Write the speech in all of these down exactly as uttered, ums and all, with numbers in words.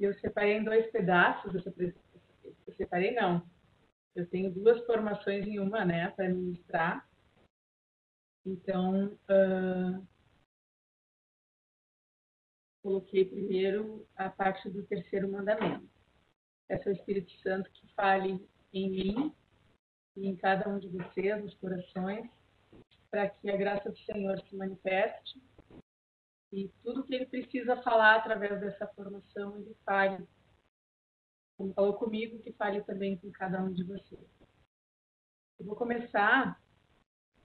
E eu separei em dois pedaços, eu separei não. Eu tenho duas formações em uma, né, para ministrar. Então, uh, coloquei primeiro a parte do terceiro mandamento. Peço ao Espírito Santo que fale em mim e em cada um de vocês, nos corações, para que a graça do Senhor se manifeste e tudo que ele precisa falar através dessa formação, ele fale. Como falou comigo, que fale também com cada um de vocês. Eu vou começar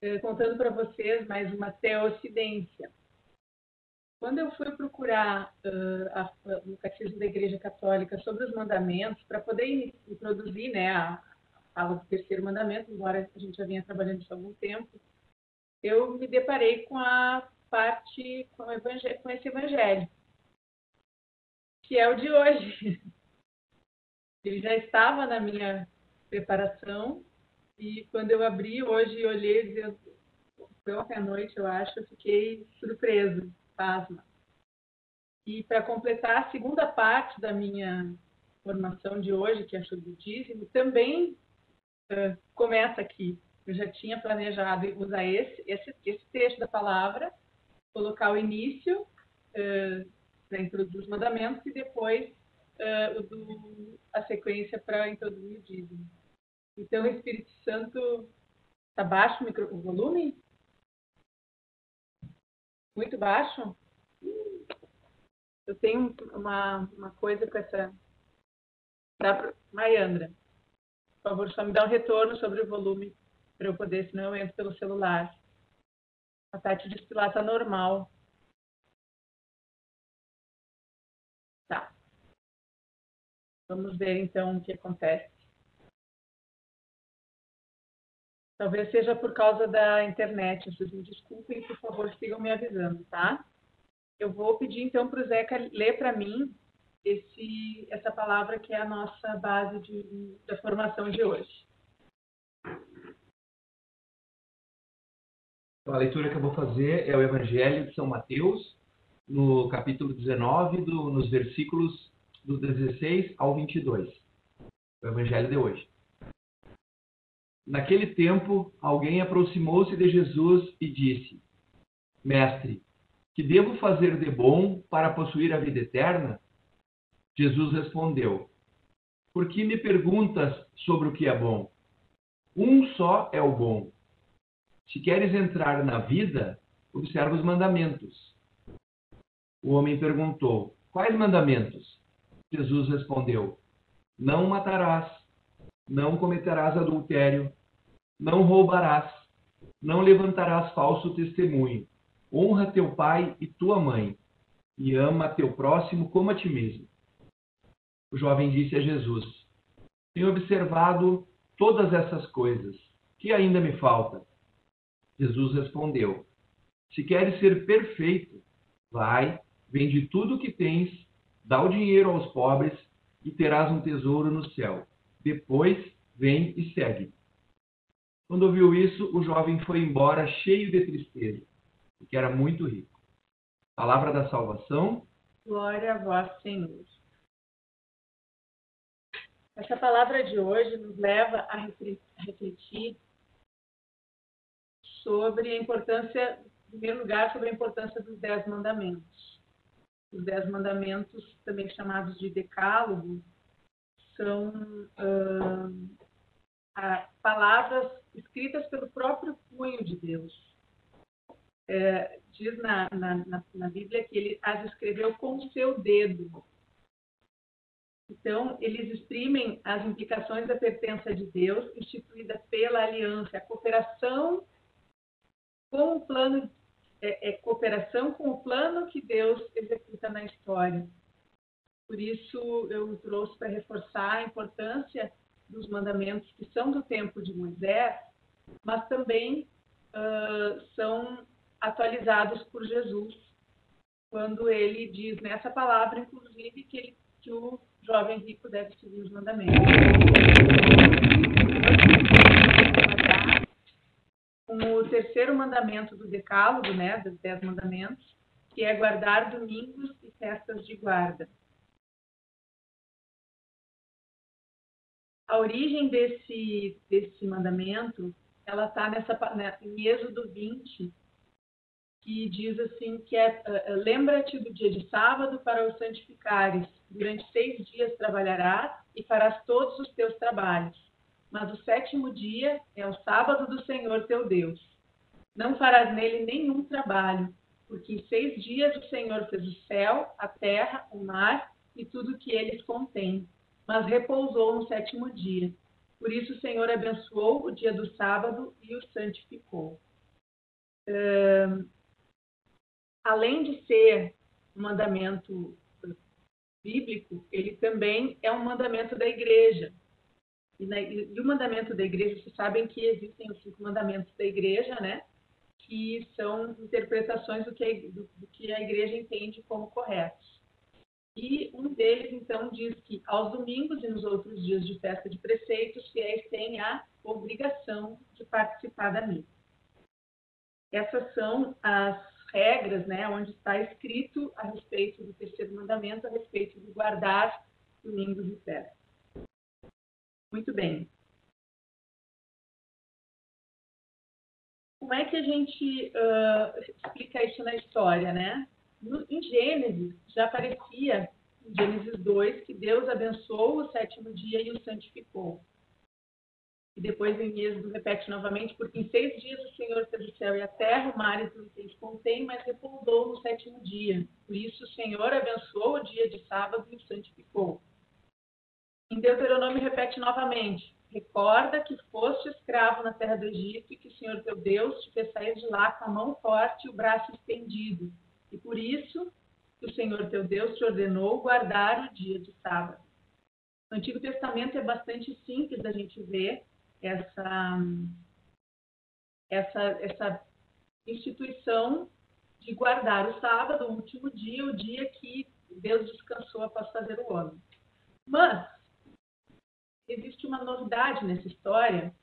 eh, contando para vocês mais uma teocidência. Quando eu fui procurar uh, a, a, no Catecismo da Igreja Católica sobre os mandamentos, para poder introduzir, né, a fala do terceiro mandamento, embora a gente já vinha trabalhando isso há algum tempo, eu me deparei com a parte, com, o evangelho, com esse evangelho, que é o de hoje. Ele já estava na minha preparação e quando eu abri hoje e olhei, eu, foi ontem à noite, eu acho, eu fiquei surpresa. Pasma. E para completar a segunda parte da minha formação de hoje, que é sobre o dízimo, também uh, começa aqui. Eu já tinha planejado usar esse, esse, esse texto da palavra, colocar o início uh, para introduzir os mandamentos e depois uh, do, a sequência para introduzir o dízimo. Então, o Espírito Santo... Está baixo o, micro, o volume? Muito baixo? Eu tenho uma, uma coisa com essa... Dá pra... Maiandra, por favor, só me dá um retorno sobre o volume para eu poder, senão eu entro pelo celular. A Tati disse que lá está normal. Tá. Vamos ver, então, o que acontece. Talvez seja por causa da internet, vocês me desculpem, por favor, sigam me avisando, tá? Eu vou pedir, então, para o Zeca ler para mim esse, essa palavra que é a nossa base de, da formação de hoje. A leitura que eu vou fazer é o Evangelho de São Mateus, no capítulo dezenove, do, nos versículos do dezesseis ao vinte e dois. O Evangelho de hoje. Naquele tempo, alguém aproximou-se de Jesus e disse: Mestre, que devo fazer de bom para possuir a vida eterna? Jesus respondeu: Por que me perguntas sobre o que é bom? Um só é o bom. Se queres entrar na vida, observa os mandamentos. O homem perguntou: Quais mandamentos? Jesus respondeu: Não matarás. Não cometerás adultério, não roubarás, não levantarás falso testemunho. Honra teu pai e tua mãe, e ama teu próximo como a ti mesmo. O jovem disse a Jesus: Tenho observado todas essas coisas, que ainda me falta? Jesus respondeu: Se queres ser perfeito, vai, vende tudo o que tens, dá o dinheiro aos pobres e terás um tesouro no céu. Depois, vem e segue. Quando ouviu isso, o jovem foi embora cheio de tristeza, porque era muito rico. Palavra da salvação. Glória a vós, Senhor. Essa palavra de hoje nos leva a refletir sobre a importância, em primeiro lugar, sobre a importância dos dez mandamentos. Os dez mandamentos, também chamados de decálogo, são uh, palavras escritas pelo próprio punho de Deus. É, diz na, na, na Bíblia que ele as escreveu com o seu dedo. Então, eles exprimem as implicações da pertença de Deus, instituída pela aliança, a cooperação com o plano, é, é cooperação com o plano que Deus executa na história. Por isso, eu trouxe para reforçar a importância dos mandamentos que são do tempo de Moisés, mas também uh, são atualizados por Jesus, quando ele diz nessa palavra, inclusive, que, ele, que o jovem rico deve seguir os mandamentos. Com o terceiro mandamento do decálogo, né, dos dez mandamentos, que é guardar domingos e festas de guarda. a origem desse, desse mandamento, ela está nessa, né, em Êxodo vinte, que diz assim, que é, uh, lembra-te do dia de sábado para o santificares, durante seis dias trabalharás e farás todos os teus trabalhos, mas o sétimo dia é o sábado do Senhor teu Deus. Não farás nele nenhum trabalho, porque em seis dias o Senhor fez o céu, a terra, o mar e tudo o que eles contêm, mas repousou no sétimo dia. Por isso o Senhor abençoou o dia do sábado e o santificou. Um, além de ser um mandamento bíblico, ele também é um mandamento da igreja. E, na, e o mandamento da igreja, vocês sabem que existem os cinco mandamentos da igreja, né? Que são interpretações do que, do, do que a igreja entende como corretos. E um deles, então, diz que aos domingos e nos outros dias de festa de preceitos, os fiéis têm a obrigação de participar da missa. Essas são as regras, né, onde está escrito a respeito do terceiro mandamento, a respeito de guardar domingos e festa. Muito bem. Como é que a gente uh, explica isso na história, né? No, em Gênesis, já aparecia, em Gênesis dois, que Deus abençoou o sétimo dia e o santificou. E depois em Êxodo repete novamente, porque em seis dias o Senhor fez o céu e a terra, o mar e tudo que eles contêm, mas repousou no sétimo dia. Por isso o Senhor abençoou o dia de sábado e o santificou. Em Deuteronômio repete novamente, recorda que foste escravo na terra do Egito e que o Senhor teu Deus te fez sair de lá com a mão forte e o braço estendido. E por isso o Senhor teu Deus te ordenou guardar o dia de sábado. No Antigo Testamento é bastante simples a gente ver essa, essa, essa instituição de guardar o sábado, o último dia, o dia que Deus descansou após fazer o homem. Mas existe uma novidade nessa história,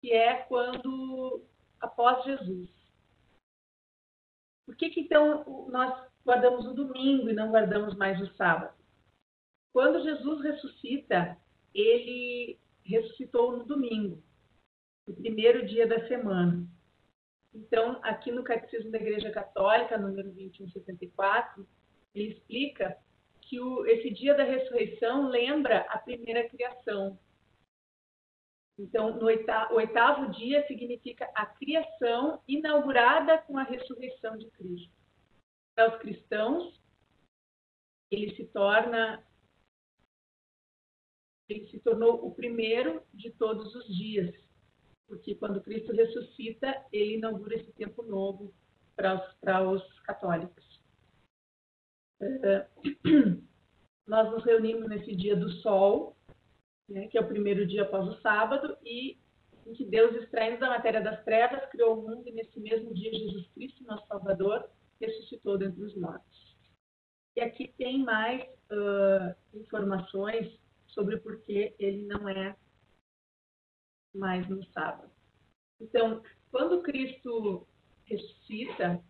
que é quando, após Jesus. Por que que então nós guardamos o domingo e não guardamos mais o sábado? Quando Jesus ressuscita, ele ressuscitou no domingo, no primeiro dia da semana. Então, aqui no Catecismo da Igreja Católica, número vinte e um setenta e quatro, ele explica que o, esse dia da ressurreição lembra a primeira criação. Então, no oitavo, o oitavo dia significa a criação inaugurada com a ressurreição de Cristo. Para os cristãos, ele se torna, ele se tornou o primeiro de todos os dias, porque quando Cristo ressuscita, ele inaugura esse tempo novo para os, para os católicos. Uh, nós nos reunimos nesse dia do sol, né, que é o primeiro dia após o sábado, e em que Deus, extraindo da matéria das trevas, criou o mundo, e nesse mesmo dia Jesus Cristo, nosso Salvador, ressuscitou dentre os mortos. E aqui tem mais uh, informações sobre por que ele não é mais no sábado. Então, quando Cristo ressuscita,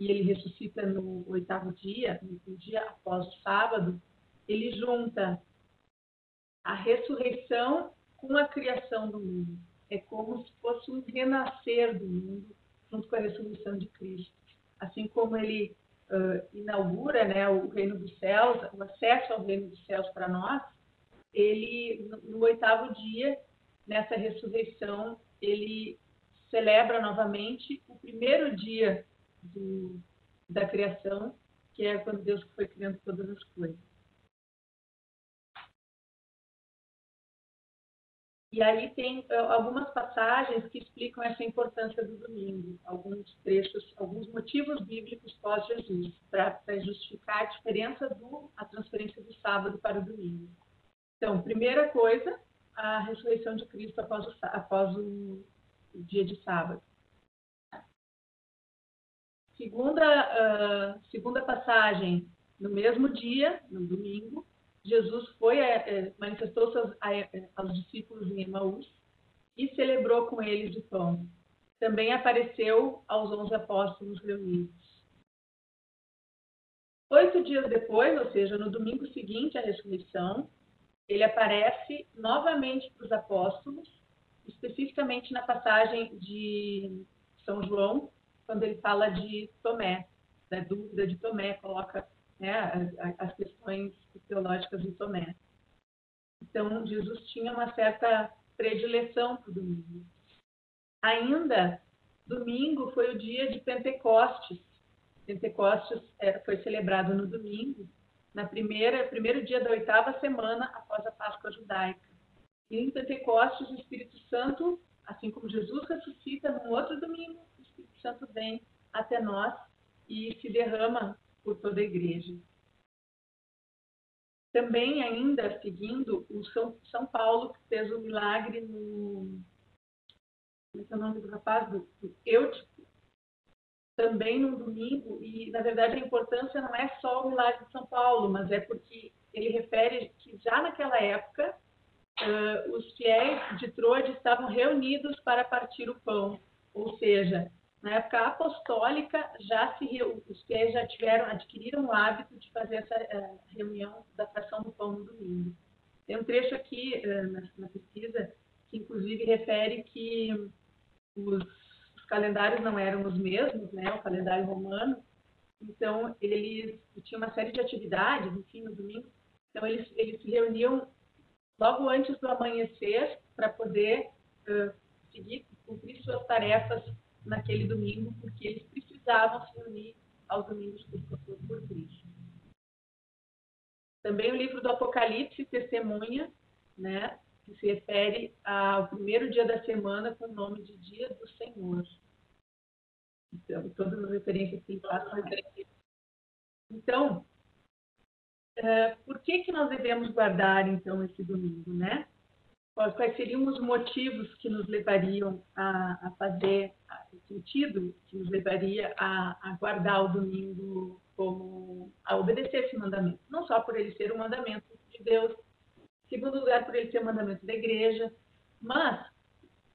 e ele ressuscita no oitavo dia, no dia após o sábado, ele junta a ressurreição com a criação do mundo. É como se fosse um renascer do mundo, junto com a ressurreição de Cristo. Assim como ele uh, inaugura, né, o reino dos céus, o acesso ao reino dos céus para nós, ele, no oitavo dia, nessa ressurreição, ele celebra novamente o primeiro dia Do, da criação, que é quando Deus foi criando todas as coisas. E aí tem algumas passagens que explicam essa importância do domingo, alguns trechos, alguns motivos bíblicos pós-Jesus, para justificar a diferença do, a transferência do sábado para o domingo. Então, primeira coisa, a ressurreição de Cristo após o, após o, o dia de sábado. Segunda, uh, segunda passagem, no mesmo dia, no domingo, Jesus foi, é, manifestou seus, a, aos discípulos em Emaús e celebrou com eles o pão. Também apareceu aos onze apóstolos reunidos. Oito dias depois, ou seja, no domingo seguinte à ressurreição, ele aparece novamente para os apóstolos, especificamente na passagem de São João, quando ele fala de Tomé, da dúvida de Tomé, coloca, né, as questões teológicas de Tomé. Então, Jesus tinha uma certa predileção para o domingo. Ainda, domingo foi o dia de Pentecostes. Pentecostes foi celebrado no domingo, na primeira, primeiro dia da oitava semana após a Páscoa judaica. E em Pentecostes, o Espírito Santo, assim como Jesus ressuscita no outro domingo, o Espírito Santo vem até nós e se derrama por toda a igreja. Também ainda, seguindo, o São, São Paulo, que fez o milagre no... Esse é o nome do rapaz, do, do Êutico, também no domingo. E, na verdade, a importância não é só o milagre de São Paulo, mas é porque ele refere que já naquela época... Uh, os fiéis de Troia estavam reunidos para partir o pão, ou seja, na época apostólica já se os fiéis já tiveram adquiriram o hábito de fazer essa uh, reunião da fração do pão no domingo. Tem um trecho aqui uh, na, na pesquisa que inclusive refere que os, os calendários não eram os mesmos, né, o calendário romano. Então eles tinham uma série de atividades, enfim, no domingo. Então eles eles se reuniam logo antes do amanhecer, para poder uh, seguir, cumprir suas tarefas naquele domingo, porque eles precisavam se unir aos domingos por Cristo. Também o livro do Apocalipse testemunha, né, que se refere ao primeiro dia da semana com o nome de Dia do Senhor. Então, todas as referências que passam. Então, Uh, por que que nós devemos guardar, então, esse domingo, né? Quais seriam os motivos que nos levariam a, a fazer, a, o sentido que nos levaria a, a guardar o domingo, como a obedecer esse mandamento? Não só por ele ser um mandamento de Deus, em segundo lugar, por ele ser um mandamento da igreja, mas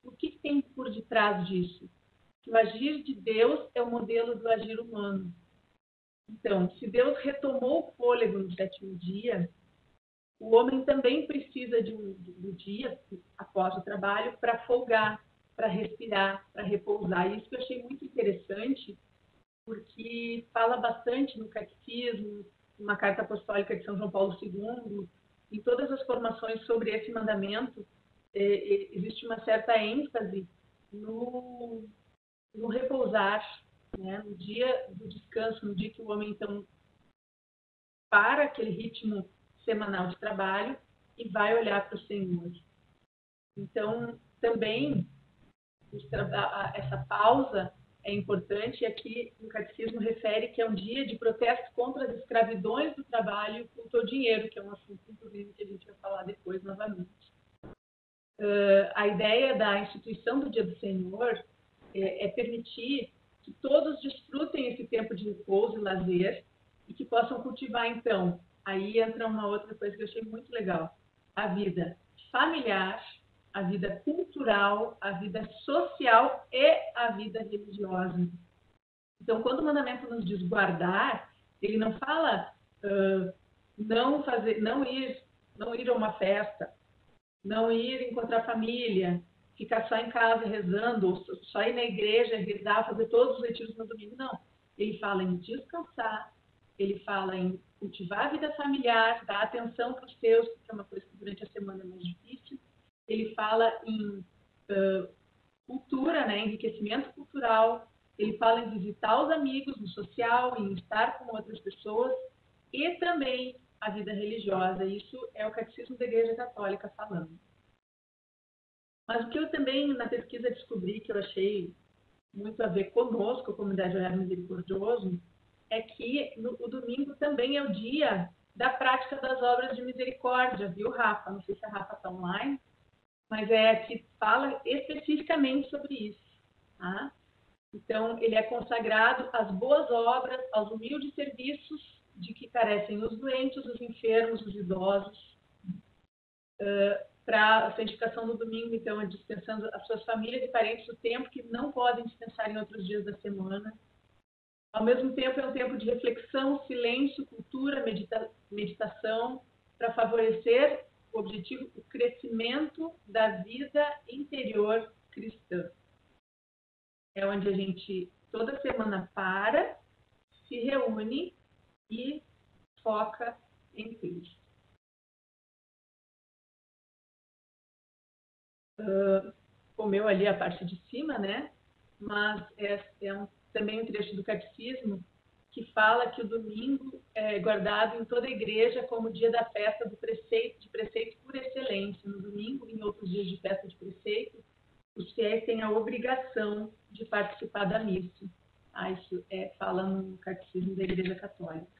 o que tem por detrás disso? Que o agir de Deus é o modelo do agir humano. Então, se Deus retomou o fôlego no sétimo dia, o homem também precisa de um, do dia após o trabalho para folgar, para respirar, para repousar. E isso que eu achei muito interessante, porque fala bastante no Catecismo, numa carta apostólica de São João Paulo segundo, em todas as formações sobre esse mandamento, eh, existe uma certa ênfase no, no repousar, né, no dia do descanso, no dia que o homem, então, para aquele ritmo semanal de trabalho e vai olhar para o Senhor. Então, também, essa pausa é importante, e aqui o Catecismo refere que é um dia de protesto contra as escravidões do trabalho e contra o dinheiro, que é um assunto, inclusive, que a gente vai falar depois novamente. Uh, a ideia da instituição do Dia do Senhor é, é permitir que todos desfrutem esse tempo de repouso e lazer e que possam cultivar, então. Aí entra uma outra coisa que eu achei muito legal. A vida familiar, a vida cultural, a vida social e a vida religiosa. Então, quando o mandamento nos diz guardar, ele não fala uh, não, fazer, não, ir, não ir a uma festa, não ir encontrar família, ficar só em casa rezando, ou só ir na igreja rezar, fazer todos os retiros no domingo, não. Ele fala em descansar, ele fala em cultivar a vida familiar, dar atenção para os seus, que é uma coisa que durante a semana é mais difícil. Ele fala em uh, cultura, né, enriquecimento cultural, ele fala em visitar os amigos no social, em estar com outras pessoas, e também a vida religiosa. Isso é o Catecismo da Igreja Católica falando. Mas o que eu também, na pesquisa, descobri, que eu achei muito a ver conosco, a Comunidade Olhar Misericordioso, é que no, o domingo também é o dia da prática das obras de misericórdia, viu, Rafa? Não sei se a Rafa está online, mas é que fala especificamente sobre isso. Tá? Então, ele é consagrado às boas obras, aos humildes serviços de que carecem os doentes, os enfermos, os idosos. Uh, para a santificação do domingo, então, é dispensando as suas famílias e parentes o tempo que não podem dispensar em outros dias da semana. Ao mesmo tempo, é um tempo de reflexão, silêncio, cultura, medita- meditação, para favorecer o objetivo, o crescimento da vida interior cristã. É onde a gente toda semana para, se reúne e foca em Cristo. Uh, comeu ali a parte de cima, né? Mas é, é um, também um trecho do Catecismo que fala que o domingo é guardado em toda a igreja como dia da festa do preceito, de preceito por excelência. No domingo e em outros dias de festa de preceito, os fiéis têm a obrigação de participar da missa. Ah, isso é, fala no Catecismo da Igreja Católica.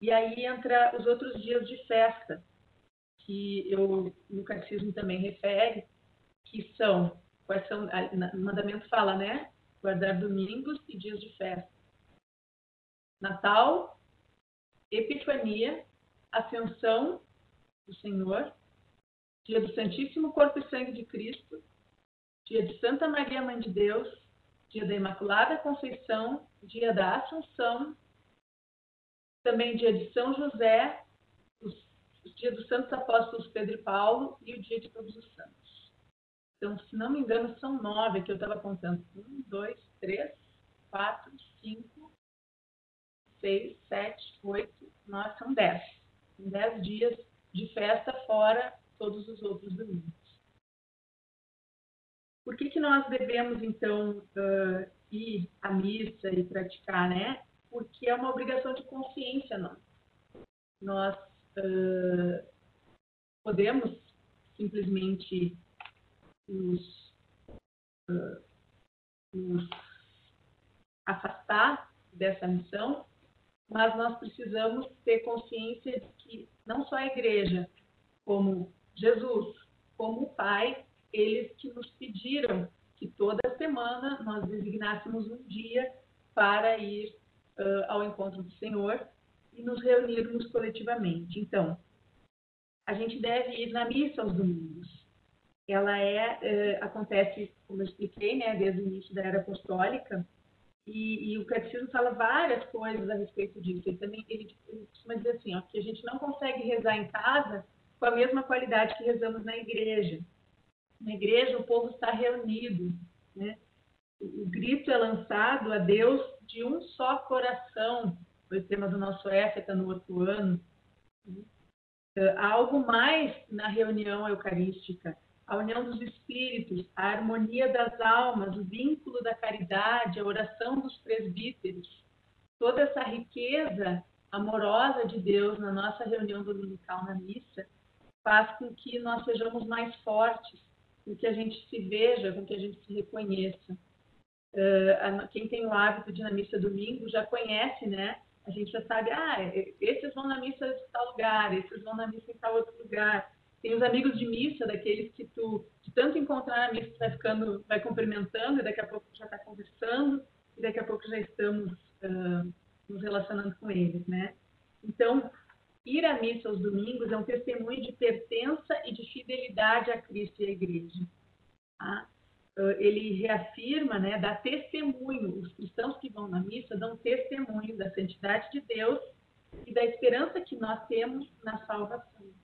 E aí entra os outros dias de festa, que eu, no Catecismo também refere, que são, quais são, o mandamento fala, né? Guardar domingos e dias de festa. Natal, Epifania, Ascensão do Senhor, dia do Santíssimo Corpo e Sangue de Cristo, dia de Santa Maria, Mãe de Deus, dia da Imaculada Conceição, dia da Assunção, também dia de São José, o dia dos Santos Apóstolos Pedro e Paulo e o dia de Todos os Santos. Então, se não me engano, são nove que eu estava contando. Um, dois, três, quatro, cinco, seis, sete, oito, nove, são dez. São dez dias de festa fora todos os outros domingos. Por que que nós devemos, então, ir à missa e praticar, né? Porque é uma obrigação de consciência nossa. Nós uh, podemos simplesmente nos, uh, nos afastar dessa missão, mas nós precisamos ter consciência de que não só a Igreja, como Jesus, como o Pai, eles que nos pediram que toda semana nós designássemos um dia para ir ao encontro do Senhor e nos reunirmos coletivamente. Então, a gente deve ir na missa aos domingos. Ela é, é acontece, como eu expliquei, né, desde o início da Era Apostólica, e, e o Catecismo fala várias coisas a respeito disso. Ele também ele, ele costuma dizer assim, ó, que a gente não consegue rezar em casa com a mesma qualidade que rezamos na igreja. Na igreja, o povo está reunido, né? O grito é lançado a Deus de um só coração, foi o tema do nosso éfeta no outro ano. Há algo mais na reunião eucarística, a união dos espíritos, a harmonia das almas, o vínculo da caridade, a oração dos presbíteros. Toda essa riqueza amorosa de Deus na nossa reunião dominical na missa faz com que nós sejamos mais fortes, com que a gente se veja, com que a gente se reconheça. Quem tem o hábito de ir na missa domingo já conhece, né? A gente já sabe, ah, esses vão na missa em tal lugar, esses vão na missa em tal outro lugar. Tem os amigos de missa, daqueles que tu, de tanto encontrar na missa, tu vai ficando, vai cumprimentando, e daqui a pouco já está conversando, e daqui a pouco já estamos uh, nos relacionando com eles, né? Então, ir à missa aos domingos é um testemunho de pertença e de fidelidade a Cristo e à Igreja, tá? Ele reafirma, né, dá testemunho, os cristãos que vão na missa dão testemunho da santidade de Deus e da esperança que nós temos na salvação.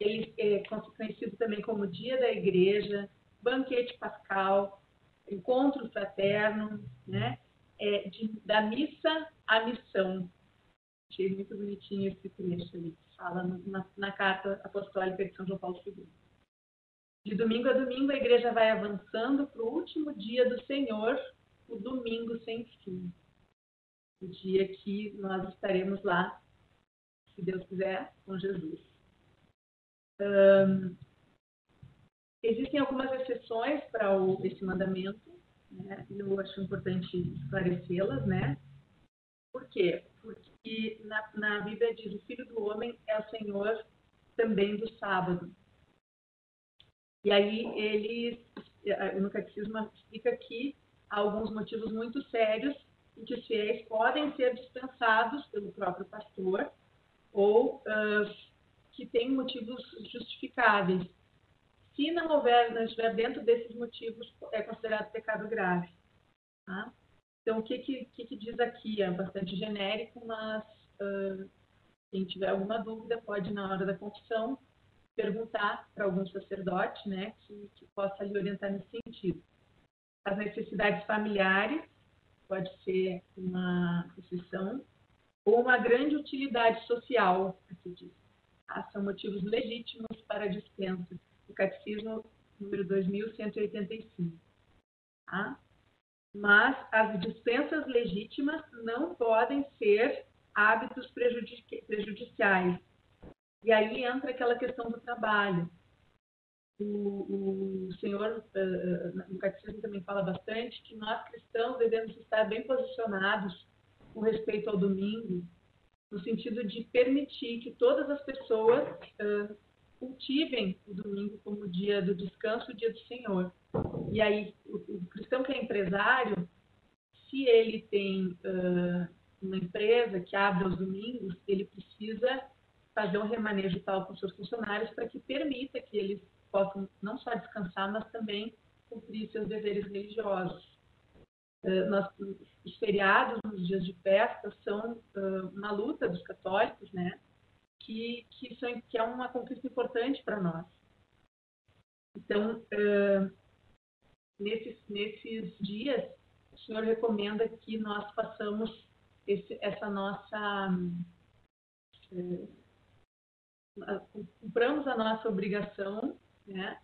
Ele é conhecido também como Dia da Igreja, Banquete Pascal, Encontro Fraterno, né, é de, da missa à missão. Achei muito bonitinho esse trecho ali, que fala na, na Carta Apostólica de São João Paulo segundo. De domingo a domingo, a igreja vai avançando para o último dia do Senhor, o domingo sem fim. O dia que nós estaremos lá, se Deus quiser, com Jesus. Um, existem algumas exceções para o, esse mandamento, né? Eu acho importante esclarecê-las, né? Por quê? Porque na, na Bíblia diz, o Filho do Homem é o Senhor também do sábado. E aí ele, no Catecismo, explica que há alguns motivos muito sérios em que os fiéis podem ser dispensados pelo próprio pastor ou uh, que tem motivos justificáveis. Se não houver, não estiver dentro desses motivos, é considerado pecado grave. Tá? Então, o que, que, que diz aqui? É bastante genérico, mas uh, quem tiver alguma dúvida pode, na hora da confissão, perguntar para algum sacerdote, né, que, que possa lhe orientar nesse sentido. As necessidades familiares, pode ser uma exceção, ou uma grande utilidade social, aqui diz. Ah, são motivos legítimos para a dispensa. O Catecismo número dois mil cento e oitenta e cinco. Tá? Mas as dispensas legítimas não podem ser hábitos prejudici- prejudiciais. E aí entra aquela questão do trabalho. O, o senhor, uh, o Catecismo também fala bastante que nós cristãos devemos estar bem posicionados com respeito ao domingo, no sentido de permitir que todas as pessoas uh, cultivem o domingo como o dia do descanso, o dia do Senhor. E aí, o, o cristão que é empresário, se ele tem uh, uma empresa que abre aos domingos, ele precisa fazer um remanejo tal com seus funcionários para que permita que eles possam não só descansar, mas também cumprir seus deveres religiosos. Uh, nós, os feriados, os dias de festa, são uh, uma luta dos católicos, né? Que, que, são, que é uma conquista importante para nós. Então, uh, nesses, nesses dias, o Senhor recomenda que nós façamos esse, essa nossa... Uh, cumpramos a nossa obrigação, né?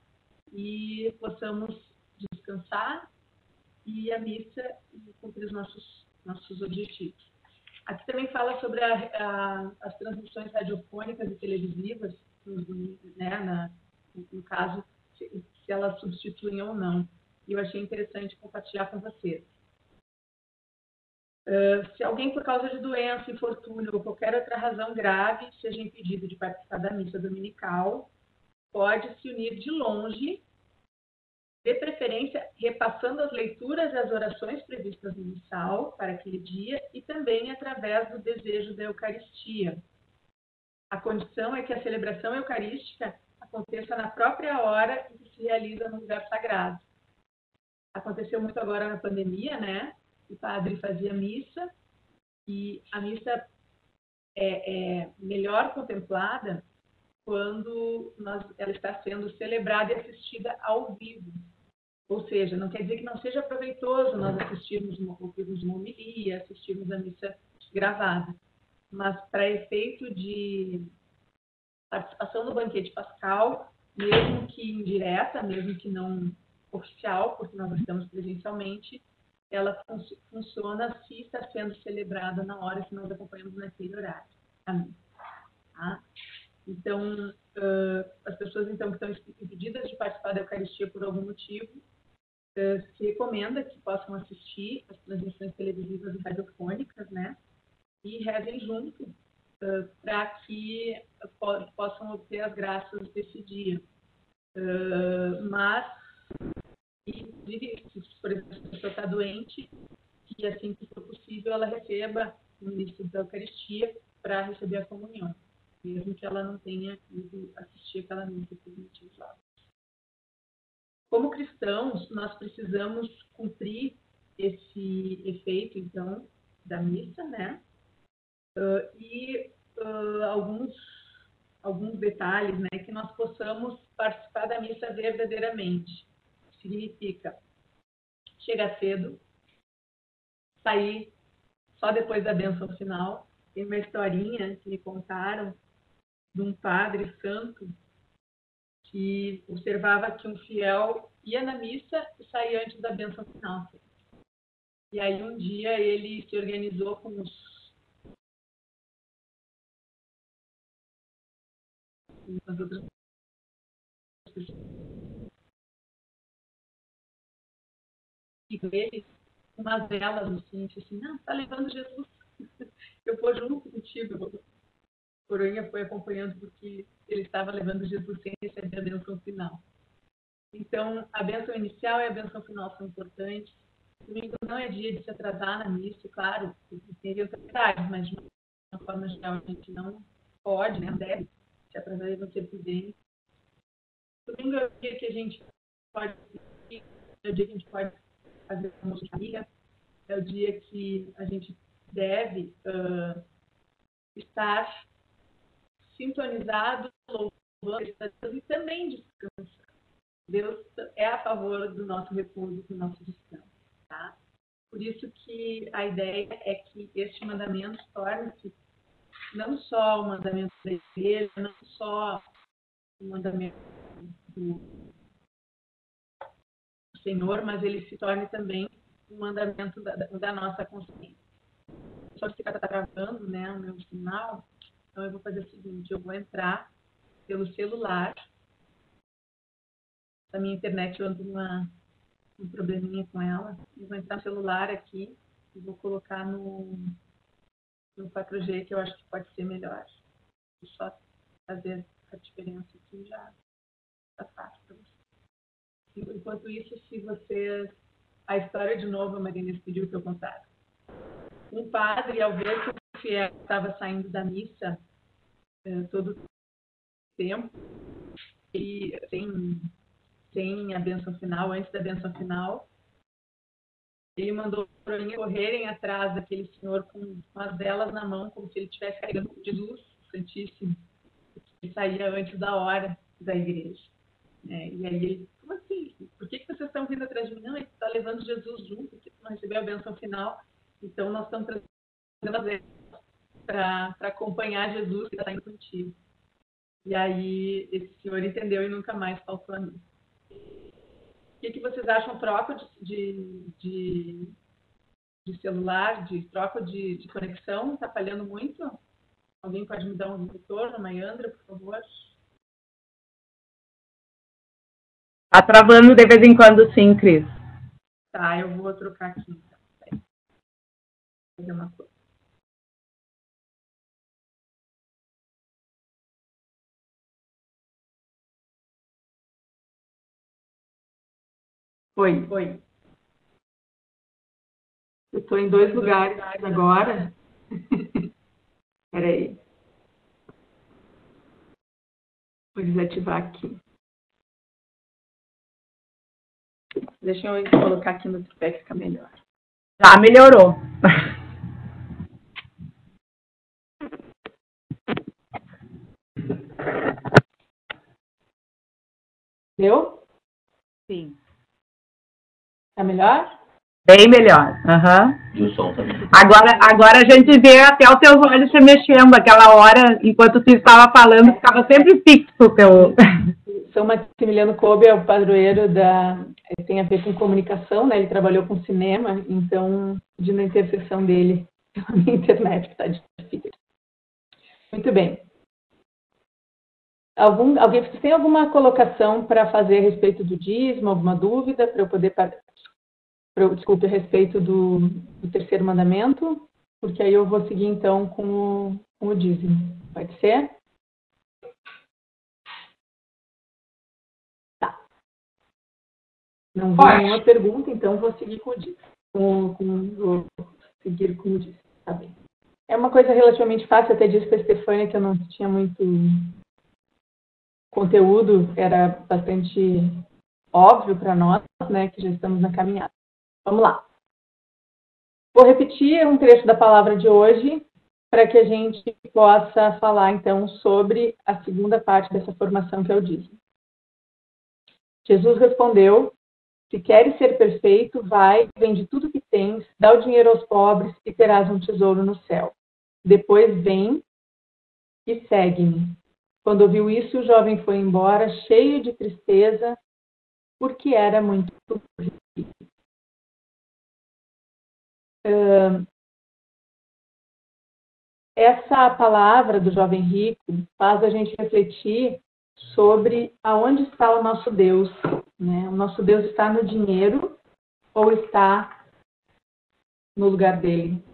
E possamos descansar e a missa e cumprir os nossos, nossos objetivos. Aqui também fala sobre a, a, as transmissões radiofônicas e televisivas, né? Na, no caso, se, se elas substituem ou não. E eu achei interessante compartilhar com vocês. Uh, se alguém, por causa de doença, infortúnio ou qualquer outra razão grave, seja impedido de participar da missa dominical, pode se unir de longe, de preferência repassando as leituras e as orações previstas no missal para aquele dia e também através do desejo da Eucaristia. A condição é que a celebração eucarística aconteça na própria hora em que se realiza no lugar sagrado. Aconteceu muito agora na pandemia, né? O padre fazia missa e a missa é, é melhor contemplada quando nós, ela está sendo celebrada e assistida ao vivo. Ou seja, não quer dizer que não seja proveitoso nós assistirmos uma, ouvirmos uma homilia, assistirmos a missa gravada. Mas para efeito de participação no banquete pascal, mesmo que indireta, mesmo que não oficial, porque nós estamos presencialmente, ela fun- funciona se está sendo celebrada na hora que nós acompanhamos naquele horário. Tá? Então, uh, as pessoas então, que estão impedidas de participar da Eucaristia por algum motivo, uh, se recomenda que possam assistir as transmissões televisivas e radiofônicas, né? E rezem junto uh, para que po- possam obter as graças desse dia. Uh, mas... Inclusive, se por exemplo, a pessoa está doente, que assim que for possível ela receba o ministro da Eucaristia para receber a comunhão, mesmo que ela não tenha ido assistir aquela missa por motivos óbvios. Como cristãos, nós precisamos cumprir esse efeito, então, da missa, né? Uh, e uh, alguns, alguns detalhes, né? Que nós possamos participar da missa verdadeiramente. Significa chegar cedo, sair só depois da bênção final. Tem uma historinha que me contaram de um padre santo que observava que um fiel ia na missa e saía antes da bênção final. E aí um dia ele se organizou com os, com as outras pessoas. E com ele, umas velas, assim, assim, não, tá levando Jesus, eu vou junto contigo. A coroinha foi acompanhando porque ele estava levando Jesus sem receber a bênção final. Então, a bênção inicial e a bênção final são importantes. Domingo não é dia de se atrasar na missa, claro, teria autoridade, mas de uma forma geral a gente não pode, né, deve se atrasar e não ser prudente. Domingo é o dia que a gente pode, é o dia que a gente pode fazer uma família, é o dia que a gente deve uh, estar sintonizado, louvando a Deus e também descansando. Deus é a favor do nosso repouso, do nosso descanso, tá? Por isso que a ideia é que este mandamento torne-se não só o mandamento da igreja, não só o mandamento do Senhor, mas ele se torne também o mandamento da, da nossa consciência. Só que está gravando, né, o meu sinal, então eu vou fazer o seguinte, eu vou entrar pelo celular. A minha internet, eu ando uma, um probleminha com ela. Eu vou entrar no celular aqui e vou colocar no, no quatro G, que eu acho que pode ser melhor. Vou só fazer a diferença aqui, já tá fácil para vocês. Enquanto isso, se vocês... A história de novo, a Marina pediu que eu contasse. Um padre, ao ver que o fiel estava saindo da missa eh, todo o tempo, e sem... sem a benção final, antes da benção final, ele mandou para mim correrem atrás daquele senhor com as velas na mão, como se ele estivesse carregando de luz, santíssimo, que saía antes da hora da igreja. É, e aí ele, como assim? Por que, que vocês estão vindo atrás de mim? Não, ele está levando Jesus junto, porque não recebeu a benção final, então nós estamos trazendo as velas para acompanhar Jesus que está indo contigo. E aí esse senhor entendeu e nunca mais faltou a mim. O que, que vocês acham? Troca de, de, de celular, de troca de, de conexão? Está falhando muito? Alguém pode me dar um retorno? Maiandra, por favor. Está travando de vez em quando, sim, Cris. Tá, eu vou trocar aqui. Então. Vou fazer uma coisa. Oi, oi. Eu estou em dois lugares agora. Espera aí. Vou desativar aqui. Deixa eu colocar aqui no tripé que fica melhor. Já melhorou. Deu? Sim. Tá melhor? Bem melhor. Uhum. E o som também. Agora, agora a gente vê até os teus olhos se mexendo. Aquela hora, enquanto tu estava falando, ficava sempre fixo o teu... São Maximiliano Kobe é o padroeiro da... Tem a ver com comunicação, né? Ele trabalhou com cinema, então, de na intercessão dele pela minha internet, que tá difícil. Muito bem. Algum, alguém, você tem alguma colocação para fazer a respeito do dízimo, alguma dúvida, para eu poder... Desculpe, a respeito do, do terceiro mandamento, porque aí eu vou seguir, então, com o, com o dízimo. Pode ser? Tá. Não vi nenhuma pergunta, então vou seguir com o dízimo. Com, com, vou seguir com o dízimo, tá bem. É uma coisa relativamente fácil, eu até disse para a Estefânia que eu não tinha muito conteúdo, era bastante óbvio para nós, né, que já estamos na caminhada. Vamos lá. Vou repetir um trecho da palavra de hoje para que a gente possa falar, então, sobre a segunda parte dessa formação que é o dízimo. Jesus respondeu, se queres ser perfeito, vai, vende tudo o que tens, dá o dinheiro aos pobres e terás um tesouro no céu. Depois vem e segue-me. Quando ouviu isso, o jovem foi embora, cheio de tristeza, porque era muito rico. Essa palavra do jovem rico faz a gente refletir sobre aonde está o nosso Deus, né? O nosso Deus está no dinheiro ou está no lugar dele?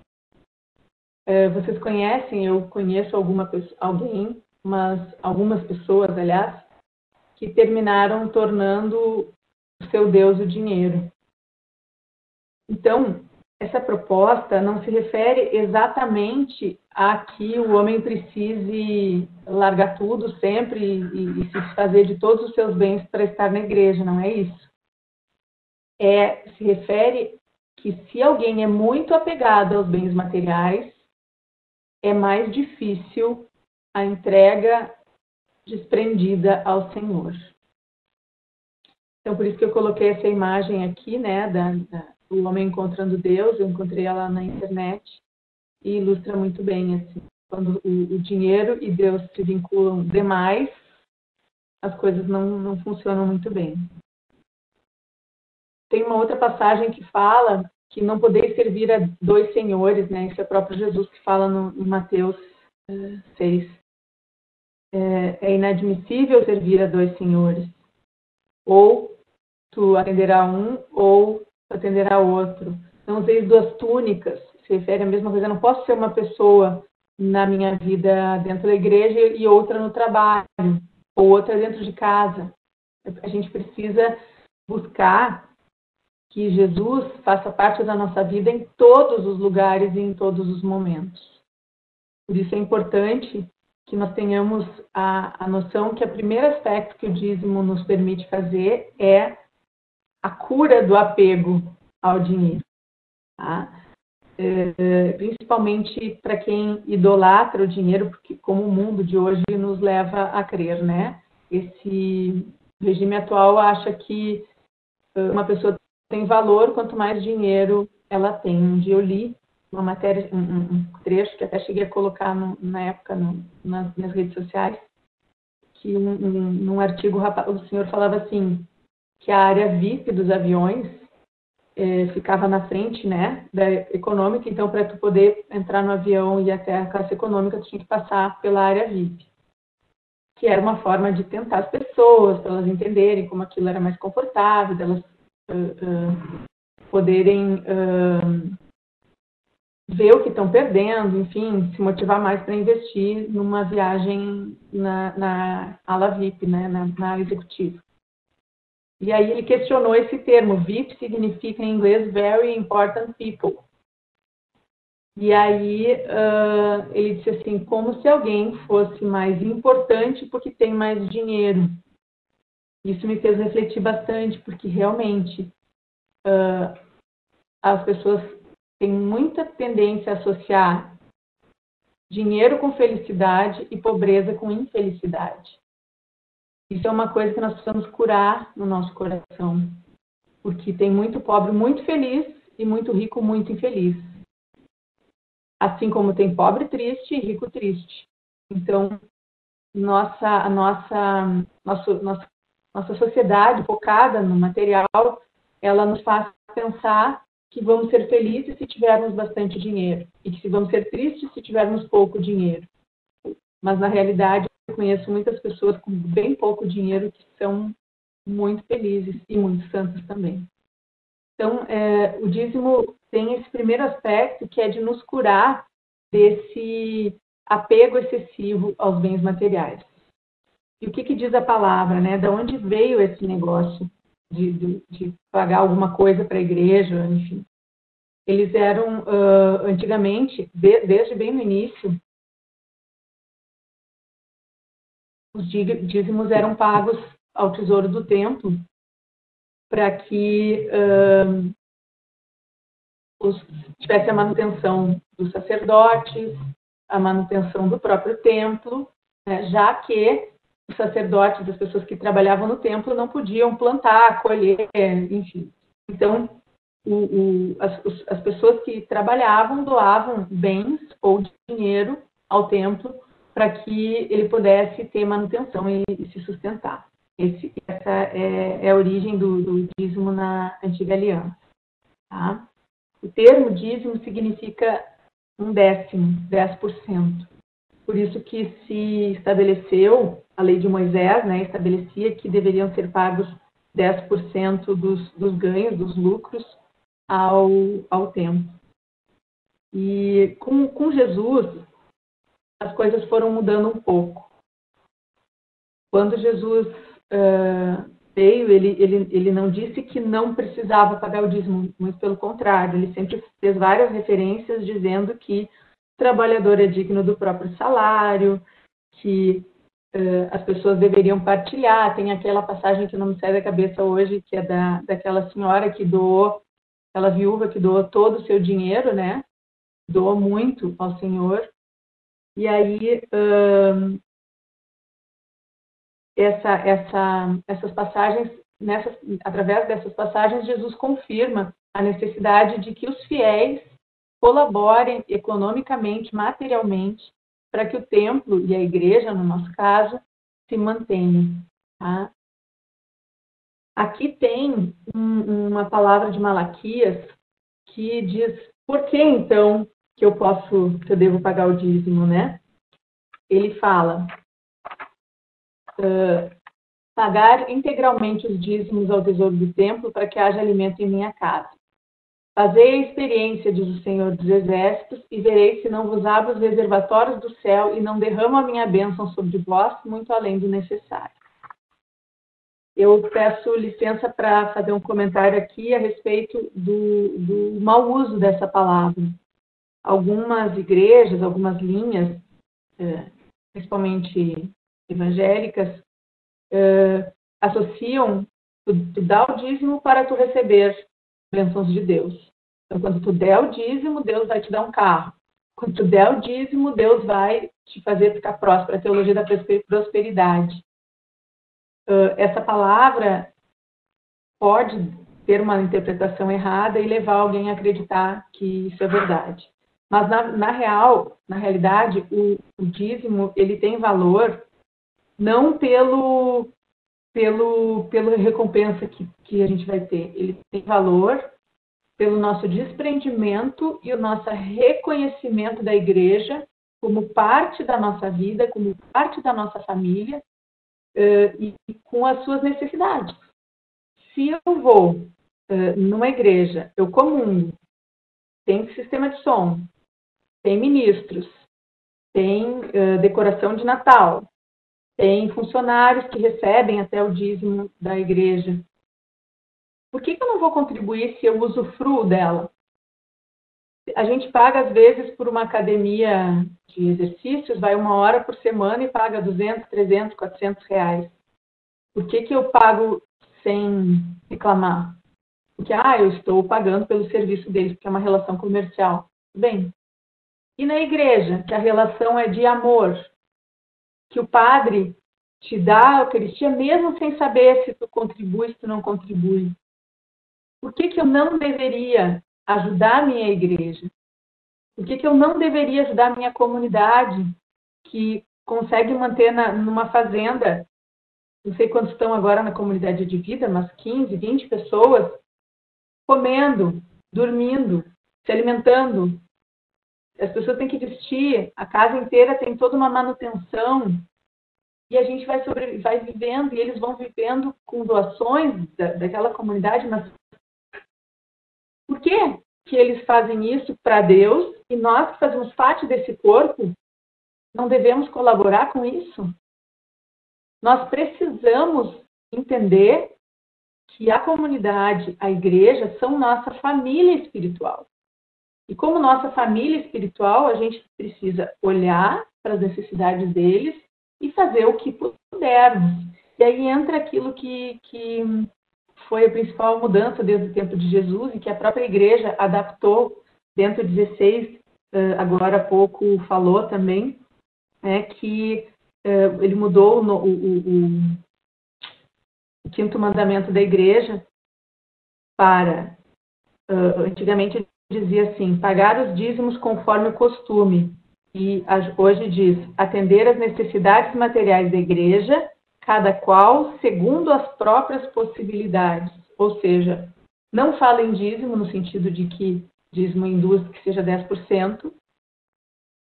Vocês conhecem, eu conheço alguma pessoa, alguém, mas algumas pessoas, aliás, que terminaram tornando o seu Deus o dinheiro. Então, essa proposta não se refere exatamente a que o homem precise largar tudo sempre e, e se desfazer de todos os seus bens para estar na igreja, não é isso. É, se refere que se alguém é muito apegado aos bens materiais, é mais difícil a entrega desprendida ao Senhor. Então, por isso que eu coloquei essa imagem aqui, né, da, da, do homem encontrando Deus. Eu encontrei ela na internet e ilustra muito bem, assim, quando o, o dinheiro e Deus se vinculam demais, as coisas não, não funcionam muito bem. Tem uma outra passagem que fala que não podeis servir a dois senhores, né? Isso é o próprio Jesus que fala no, no Mateus seis. É, é inadmissível servir a dois senhores. Ou tu atenderá um, ou tu atenderá outro. Não useis duas túnicas. Se refere à mesma coisa. Eu não posso ser uma pessoa na minha vida dentro da igreja e outra no trabalho, ou outra dentro de casa. A gente precisa buscar que Jesus faça parte da nossa vida em todos os lugares e em todos os momentos. Por isso é importante que nós tenhamos a, a noção que o primeiro aspecto que o dízimo nos permite fazer é a cura do apego ao dinheiro. Tá? É, principalmente para quem idolatra o dinheiro, porque como o mundo de hoje nos leva a crer, né? Esse regime atual acha que uma pessoa tem valor quanto mais dinheiro ela tem. Um dia eu li uma matéria, um, um trecho que até cheguei a colocar no, na época no, nas minhas redes sociais, que um, um, num artigo o senhor falava assim, que a área V I P dos aviões É, ficava na frente, né, da econômica. Então, para tu poder entrar no avião e ir até a classe econômica, tu tinha que passar pela área V I P, que era uma forma de tentar as pessoas, para elas entenderem como aquilo era mais confortável, delas uh, uh, poderem uh, ver o que estão perdendo, enfim, se motivar mais para investir numa viagem na, na ala V I P, né, na, na executiva. E aí ele questionou esse termo. V I P significa em inglês Very Important People. E aí uh, ele disse assim, como se alguém fosse mais importante porque tem mais dinheiro. Isso me fez refletir bastante, porque realmente uh, as pessoas têm muita tendência a associar dinheiro com felicidade e pobreza com infelicidade. Isso é uma coisa que nós precisamos curar no nosso coração, porque tem muito pobre muito feliz e muito rico muito infeliz. Assim como tem pobre triste e rico triste. Então, nossa, a nossa, nossa, nossa, nossa sociedade focada no material, ela nos faz pensar que vamos ser felizes se tivermos bastante dinheiro e que vamos ser tristes se tivermos pouco dinheiro. Mas, na realidade, eu conheço muitas pessoas com bem pouco dinheiro que são muito felizes e muito santas também. Então, é, o dízimo tem esse primeiro aspecto, que é de nos curar desse apego excessivo aos bens materiais. E o que, que diz a palavra, né? Da onde veio esse negócio de, de, de pagar alguma coisa para a igreja, enfim. Eles eram, uh, antigamente, de, desde bem no início, os dízimos eram pagos ao tesouro do templo para que uh, os, tivesse a manutenção dos sacerdotes, a manutenção do próprio templo, né, já que os sacerdotes, as pessoas que trabalhavam no templo, não podiam plantar, colher, enfim. Então, o, o, as, as pessoas que trabalhavam doavam bens ou dinheiro ao templo para que ele pudesse ter manutenção e, e se sustentar. Esse, essa é, é a origem do, do dízimo na Antiga Aliança. Tá? O termo dízimo significa um décimo, dez por cento. Por isso que se estabeleceu, a lei de Moisés, né, estabelecia que deveriam ser pagos dez por cento dos, dos ganhos, dos lucros, ao, ao templo. E com, com Jesus, as coisas foram mudando um pouco. Quando Jesus uh, veio, ele, ele, ele não disse que não precisava pagar o dízimo, muito pelo contrário, ele sempre fez várias referências dizendo que o trabalhador é digno do próprio salário, que uh, as pessoas deveriam partilhar. Tem aquela passagem que não me sai da cabeça hoje, que é da, daquela senhora que doou, aquela viúva que doou todo o seu dinheiro, né? Doou muito ao Senhor. E aí, hum, essa, essa, essas passagens, nessas, através dessas passagens, Jesus confirma a necessidade de que os fiéis colaborem economicamente, materialmente, para que o templo e a igreja, no nosso caso, se mantenham. Tá? Aqui tem um, uma palavra de Malaquias que diz, por que então que eu posso, que eu devo pagar o dízimo, né? Ele fala, uh, pagar integralmente os dízimos ao tesouro do templo para que haja alimento em minha casa. Fazei a experiência, diz o Senhor dos Exércitos, e vereis se não vos abro os reservatórios do céu e não derramo a minha bênção sobre vós, muito além do necessário. Eu peço licença para fazer um comentário aqui a respeito do, do mau uso dessa palavra. Algumas igrejas, algumas linhas, principalmente evangélicas, associam tu, tu dá o dízimo para tu receber bênçãos de Deus. Então, quando tu der o dízimo, Deus vai te dar um carro. Quando tu der o dízimo, Deus vai te fazer ficar próspero. A teologia da prosperidade. Uh, essa palavra pode ter uma interpretação errada e levar alguém a acreditar que isso é verdade. Mas, na, na real, na realidade, o, o dízimo, ele tem valor não pelo, pelo, pela recompensa que, que a gente vai ter. Ele tem valor pelo nosso desprendimento e o nosso reconhecimento da igreja como parte da nossa vida, como parte da nossa família, Uh, e, e com as suas necessidades. Se eu vou uh, numa igreja, eu comungo, tem sistema de som, tem ministros, tem uh, decoração de Natal, tem funcionários que recebem até o dízimo da igreja. Por que, que eu não vou contribuir se eu usufruo dela? A gente paga, às vezes, por uma academia de exercícios, vai uma hora por semana e paga duzentos, trezentos, quatrocentos reais. Por que que eu pago sem reclamar? Porque, ah, eu estou pagando pelo serviço deles, porque é uma relação comercial. Bem, e na igreja, que a relação é de amor, que o padre te dá a Eucaristia, mesmo sem saber se tu contribui, se tu não contribui. Por que que eu não deveria ajudar a minha igreja? Por que que eu não deveria ajudar a minha comunidade, que consegue manter na, numa fazenda, não sei quantos estão agora na comunidade de vida, mas quinze, vinte pessoas, comendo, dormindo, se alimentando. As pessoas têm que vestir, a casa inteira tem toda uma manutenção, e a gente vai, sobre, vai vivendo, e eles vão vivendo com doações da, daquela comunidade, mas por que que eles fazem isso para Deus e nós que fazemos parte desse corpo não devemos colaborar com isso? Nós precisamos entender que a comunidade, a igreja, são nossa família espiritual. E como nossa família espiritual, a gente precisa olhar para as necessidades deles e fazer o que pudermos. E aí entra aquilo que... que foi a principal mudança desde o tempo de Jesus e que a própria igreja adaptou. Dentro de dezesseis, agora há pouco, falou também, né, que ele mudou o, o, o, o quinto mandamento da igreja para... Antigamente ele dizia assim, pagar os dízimos conforme o costume. E hoje diz, atender às necessidades materiais da igreja, cada qual segundo as próprias possibilidades. Ou seja, não fala em dízimo, no sentido de que dízimo induz que seja dez por cento,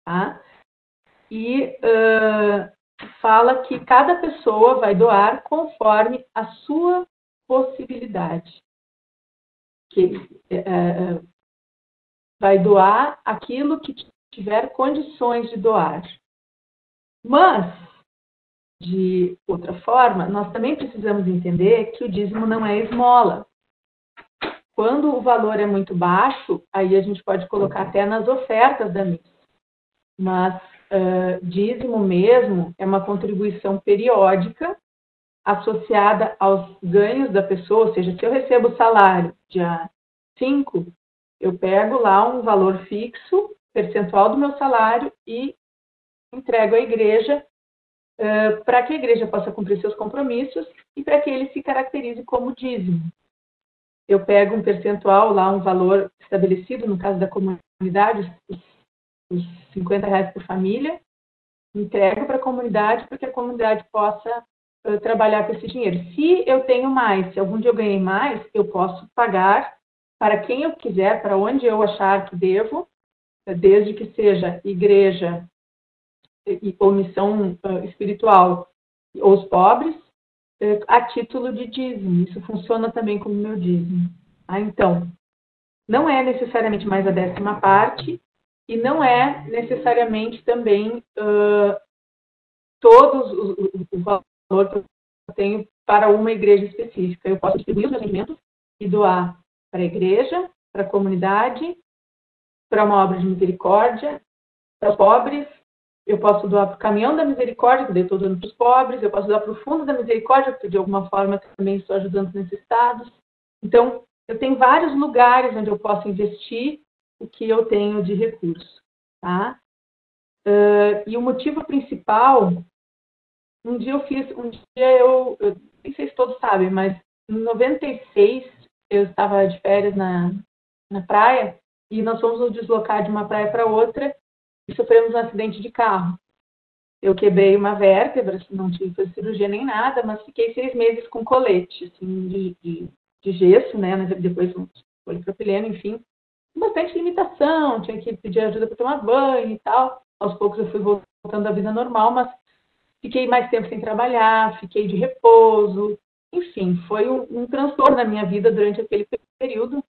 tá? E uh, fala que cada pessoa vai doar conforme a sua possibilidade. Que, uh, vai doar aquilo que tiver condições de doar. Mas, de outra forma, nós também precisamos entender que o dízimo não é esmola. Quando o valor é muito baixo, aí a gente pode colocar até nas ofertas da missa. Mas uh, dízimo mesmo é uma contribuição periódica associada aos ganhos da pessoa. Ou seja, se eu recebo o salário dia cinco, eu pego lá um valor fixo, percentual do meu salário e entrego à igreja uh, para que a igreja possa cumprir seus compromissos e para que ele se caracterize como dízimo. Eu pego um percentual lá, um valor estabelecido, no caso da comunidade, os, os cinquenta reais por família, entrego para a comunidade para que a comunidade possa uh, trabalhar com esse dinheiro. Se eu tenho mais, se algum dia eu ganhei mais, eu posso pagar para quem eu quiser, para onde eu achar que devo, desde que seja igreja ou missão espiritual ou os pobres, a título de dízimo. Isso funciona também como meu dízimo. Ah, então, não é necessariamente mais a décima parte e não é necessariamente também uh, todos os, o valor que eu tenho para uma igreja específica. Eu posso distribuir os meus rendimentos e doar para a igreja, para a comunidade, para uma obra de misericórdia, para os pobres. Eu posso doar para o caminhão da misericórdia, que eu estou doando para os pobres, eu posso doar para o fundo da misericórdia, porque de alguma forma também estou ajudando os necessitados. Então, eu tenho vários lugares onde eu posso investir o que eu tenho de recurso. Tá? Uh, e o motivo principal, um dia eu fiz, um dia eu, eu nem sei se todos sabem, mas em noventa e seis, eu estava de férias na, na praia e nós fomos nos deslocar de uma praia para outra e sofremos um acidente de carro. Eu quebrei uma vértebra, não tive fazer cirurgia nem nada, mas fiquei seis meses com colete, assim, de, de, de gesso, né? Mas depois um polipropileno, enfim. Bastante limitação, tinha que pedir ajuda para tomar banho e tal. Aos poucos eu fui voltando à vida normal, mas fiquei mais tempo sem trabalhar, fiquei de repouso. Enfim, foi um, um transtorno na minha vida durante aquele período,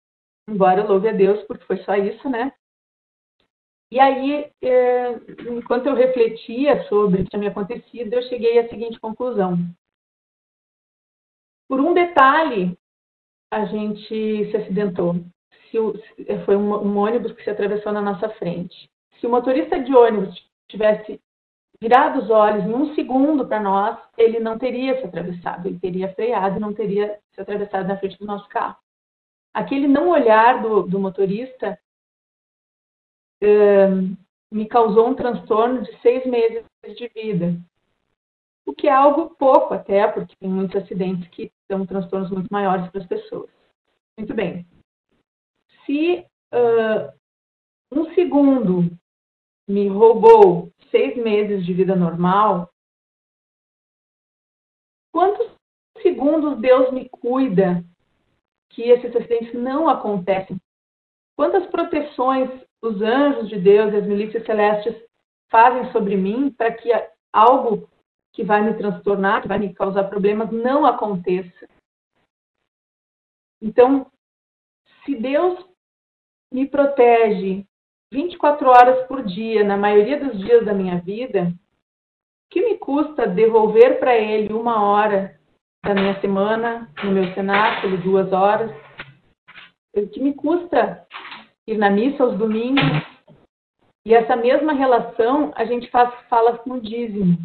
embora eu louve a Deus, porque foi só isso, né? E aí, é, enquanto eu refletia sobre o que tinha me acontecido, eu cheguei à seguinte conclusão. Por um detalhe, a gente se acidentou. Se o, foi um, um ônibus que se atravessou na nossa frente. Se o motorista de ônibus tivesse virado os olhos em um segundo para nós, ele não teria se atravessado, ele teria freado e não teria se atravessado na frente do nosso carro. Aquele não olhar do, do motorista uh, me causou um transtorno de seis meses de vida, o que é algo pouco até, porque tem muitos acidentes que são transtornos muito maiores para as pessoas. Muito bem. Se uh, um segundo me roubou seis meses de vida normal, quantos segundos Deus me cuida que esses acidentes não acontecem? Quantas proteções os anjos de Deus e as milícias celestes fazem sobre mim para que algo que vai me transtornar, que vai me causar problemas, não aconteça? Então, se Deus me protege vinte e quatro horas por dia, na maioria dos dias da minha vida, o que me custa devolver para ele uma hora da minha semana, no meu cenáculo, duas horas? O que me custa ir na missa aos domingos? E essa mesma relação a gente faz, fala com o dízimo.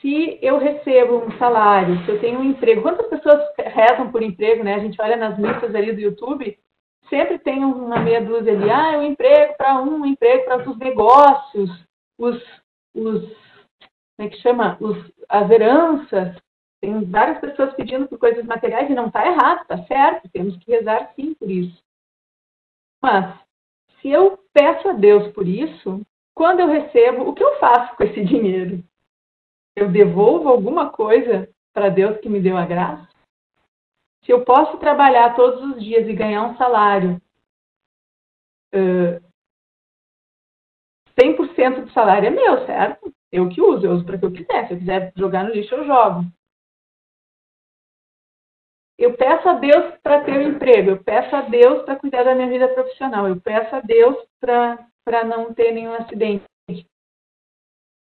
Se eu recebo um salário, se eu tenho um emprego, quantas pessoas rezam por emprego, né? A gente olha nas missas ali do YouTube, sempre tem uma meia dúzia ali, ah, é um emprego para um, um emprego para os negócios, os, os, como é que chama, os, as heranças. Tem várias pessoas pedindo por coisas materiais e não está errado, está certo, temos que rezar sim por isso. Mas, se eu peço a Deus por isso, quando eu recebo, o que eu faço com esse dinheiro? Eu devolvo alguma coisa para Deus que me deu a graça? Se eu posso trabalhar todos os dias e ganhar um salário, uh, cem por cento do salário é meu, certo? Eu que uso, eu uso para o que eu quiser. Se eu quiser jogar no lixo, eu jogo. Eu peço a Deus para ter um emprego, eu peço a Deus para cuidar da minha vida profissional, eu peço a Deus para não ter nenhum acidente.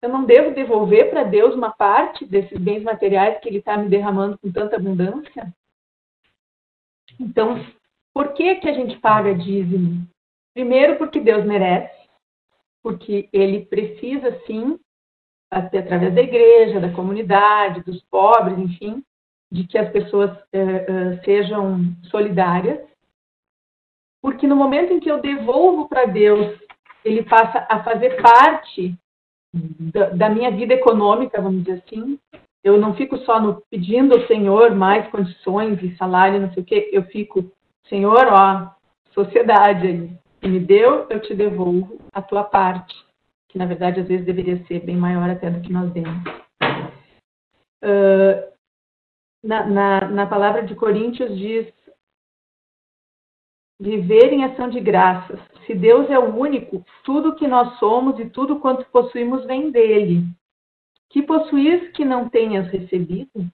Eu não devo devolver para Deus uma parte desses bens materiais que Ele está me derramando com tanta abundância? Então, por que que a gente paga dízimo? Primeiro, porque Deus merece, porque Ele precisa, sim, até através da igreja, da comunidade, dos pobres, enfim, de que as pessoas uh, uh, sejam solidárias. Porque no momento em que eu devolvo para Deus, Ele passa a fazer parte da, da minha vida econômica, vamos dizer assim. Eu não fico só no, pedindo ao Senhor mais condições e salário, não sei o quê. Eu fico, Senhor, ó, sociedade, me deu, eu te devolvo a tua parte. Que, na verdade, às vezes deveria ser bem maior até do que nós demos. Uh, na, na, na palavra de Coríntios diz, viver em ação de graças. Se Deus é o único, tudo que nós somos e tudo quanto possuímos vem dele. Que possuís que não tenhas recebido?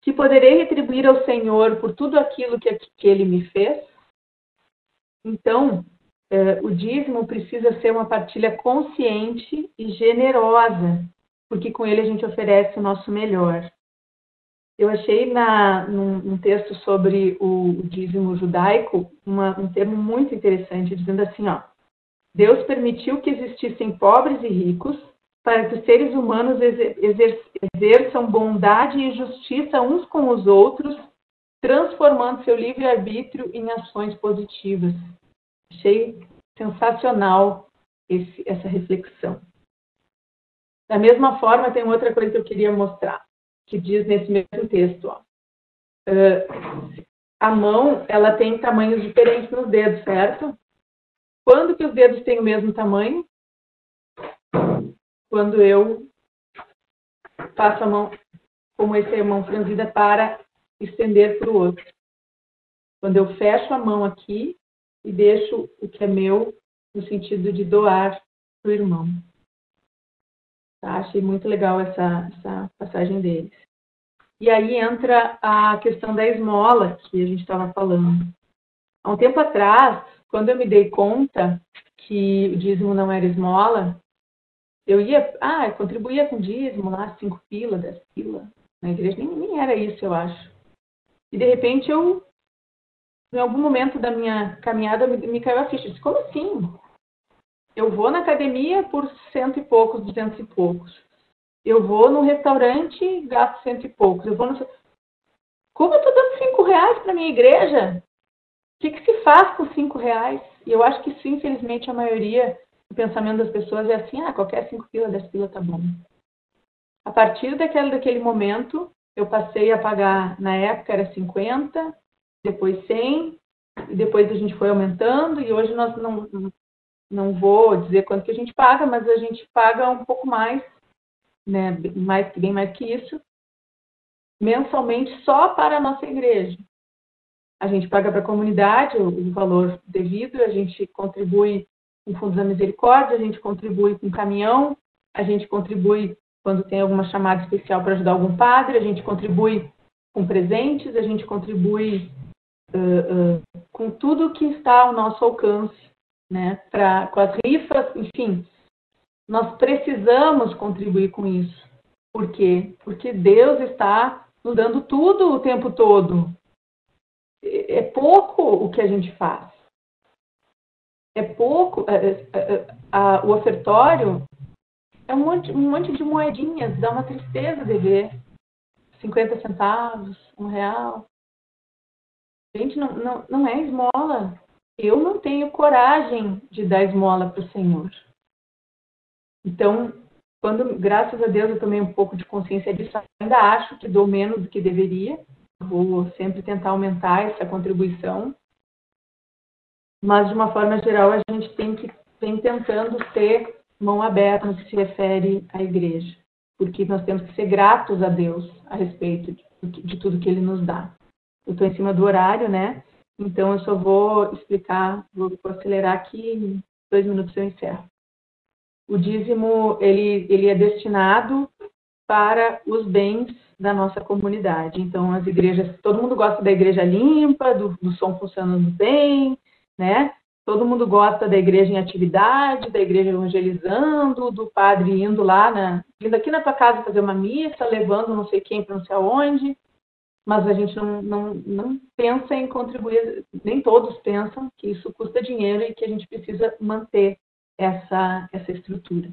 Que poderei retribuir ao Senhor por tudo aquilo que, que Ele me fez? Então, eh, o dízimo precisa ser uma partilha consciente e generosa, porque com ele a gente oferece o nosso melhor. Eu achei na, num, num texto sobre o, o dízimo judaico uma, um termo muito interessante, dizendo assim, ó, Deus permitiu que existissem pobres e ricos, para que os seres humanos exerçam bondade e justiça uns com os outros, transformando seu livre-arbítrio em ações positivas. Achei sensacional esse, essa reflexão. Da mesma forma, tem outra coisa que eu queria mostrar, que diz nesse mesmo texto. Ó. Uh, a mão, ela tem tamanhos diferentes nos dedos, certo? Quando que os dedos têm o mesmo tamanho? Quando eu passo a mão, como essa mão franzida, para estender para o outro. Quando eu fecho a mão aqui e deixo o que é meu, no sentido de doar para o irmão. Tá? Achei muito legal essa, essa passagem deles. E aí entra a questão da esmola que a gente estava falando. Há um tempo atrás, quando eu me dei conta que o dízimo não era esmola, eu ia, ah, eu contribuía com dízimo lá, cinco pila, dez pila, na igreja, nem, nem era isso, eu acho. E de repente eu, em algum momento da minha caminhada, me, me caiu a ficha. Eu disse, como assim? Eu vou na academia por cento e poucos, duzentos e poucos. Eu vou num restaurante, gasto cento e poucos. Eu vou no... Como eu estou dando cinco reais para minha igreja? O que, que se faz com cinco reais? E eu acho que sim, infelizmente, a maioria... O pensamento das pessoas é assim, ah, qualquer cinco pila, dez pila tá bom. A partir daquele, daquele momento, eu passei a pagar, na época era cinquenta, depois cem, e depois a gente foi aumentando, e hoje nós não, não vou dizer quanto que a gente paga, mas a gente paga um pouco mais, né, mais, bem mais que isso, mensalmente só para a nossa igreja. A gente paga para a comunidade o, o valor devido, a gente contribui com fundos da misericórdia, a gente contribui com caminhão, a gente contribui quando tem alguma chamada especial para ajudar algum padre, a gente contribui com presentes, a gente contribui uh, uh, com tudo que está ao nosso alcance, né? Pra, com as rifas, enfim. Nós precisamos contribuir com isso. Por quê? Porque Deus está nos dando tudo o tempo todo. É pouco o que a gente faz. É pouco, é, é, a, o ofertório é um monte, um monte de moedinhas, dá uma tristeza de ver. cinquenta centavos, um real. Gente, não, não, não é esmola. Eu não tenho coragem de dar esmola para o Senhor. Então, quando, graças a Deus, eu tomei um pouco de consciência disso, ainda acho que dou menos do que deveria. Vou sempre tentar aumentar essa contribuição. Mas, de uma forma geral, a gente tem que vem tentando ter mão aberta no que se refere à igreja, porque nós temos que ser gratos a Deus a respeito de, de tudo que Ele nos dá. Eu estou em cima do horário, né? Então, eu só vou explicar, vou, vou acelerar aqui, em dois minutos eu encerro. O dízimo, ele, ele é destinado para os bens da nossa comunidade. Então, as igrejas, todo mundo gosta da igreja limpa, do, do som funcionando bem, né? Todo mundo gosta da igreja em atividade, da igreja evangelizando, do padre indo lá, na, indo aqui na tua casa fazer uma missa, levando não sei quem para não sei aonde, mas a gente não, não, não pensa em contribuir, nem todos pensam que isso custa dinheiro e que a gente precisa manter essa, essa estrutura.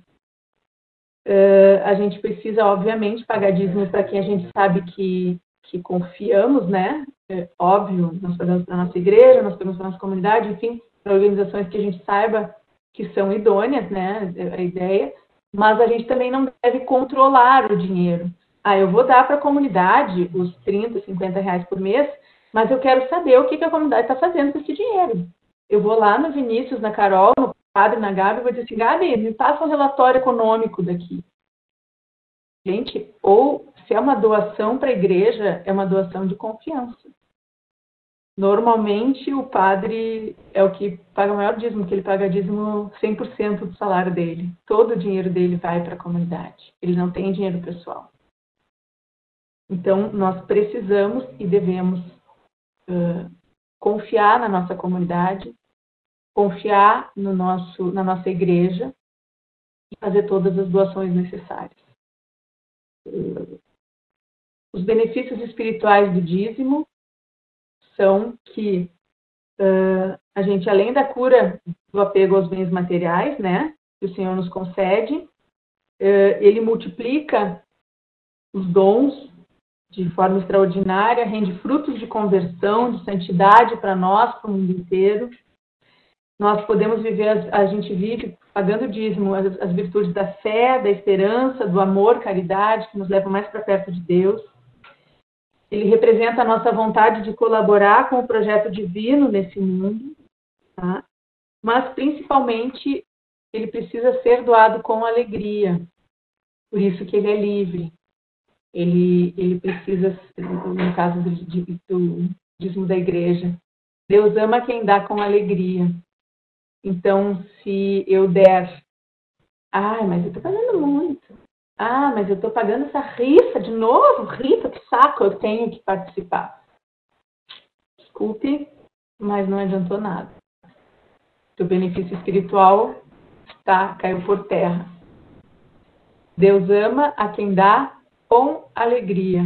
Uh, a gente precisa, obviamente, pagar dízimo para quem a gente sabe que, que confiamos, né? É óbvio, nós fazemos para a nossa igreja, nós fazemos para a nossa comunidade, enfim, para organizações que a gente saiba que são idôneas, né, a ideia, Mas a gente também não deve controlar o dinheiro. Ah, eu vou dar para a comunidade os trinta, cinquenta reais por mês, mas eu quero saber o que, que a comunidade está fazendo com esse dinheiro. Eu vou lá no Vinícius, na Carol, no Padre, na Gabi, eu vou dizer assim, Gabi, me passa o relatório econômico daqui. Gente, ou se é uma doação para a igreja, é uma doação de confiança. Normalmente o padre é o que paga o maior dízimo, que ele paga dízimo cem por cento do salário dele. Todo o dinheiro dele vai para a comunidade. Ele não tem dinheiro pessoal. Então, nós precisamos e devemos uh, confiar na nossa comunidade, confiar no nosso, na nossa igreja e fazer todas as doações necessárias. Uh, os benefícios espirituais do dízimo são que uh, a gente, além da cura do apego aos bens materiais, né, que o Senhor nos concede, uh, ele multiplica os dons de forma extraordinária, rende frutos de conversão, de santidade para nós, para o mundo inteiro. Nós podemos viver, a gente vive pagando dízimo, as, as virtudes da fé, da esperança, do amor, caridade, que nos levam mais para perto de Deus. Ele representa a nossa vontade de colaborar com o projeto divino nesse mundo, tá? Mas, principalmente, ele precisa ser doado com alegria, por isso que ele é livre. Ele, ele precisa, no caso do, do, do dízimo da igreja, Deus ama quem dá com alegria. Então, se eu der, ai, mas eu estou pagando muito. Ah, mas eu estou pagando essa rifa de novo, rifa, que saco, eu tenho que participar. Desculpe, mas não adiantou nada. O benefício espiritual tá, caiu por terra. Deus ama a quem dá com alegria.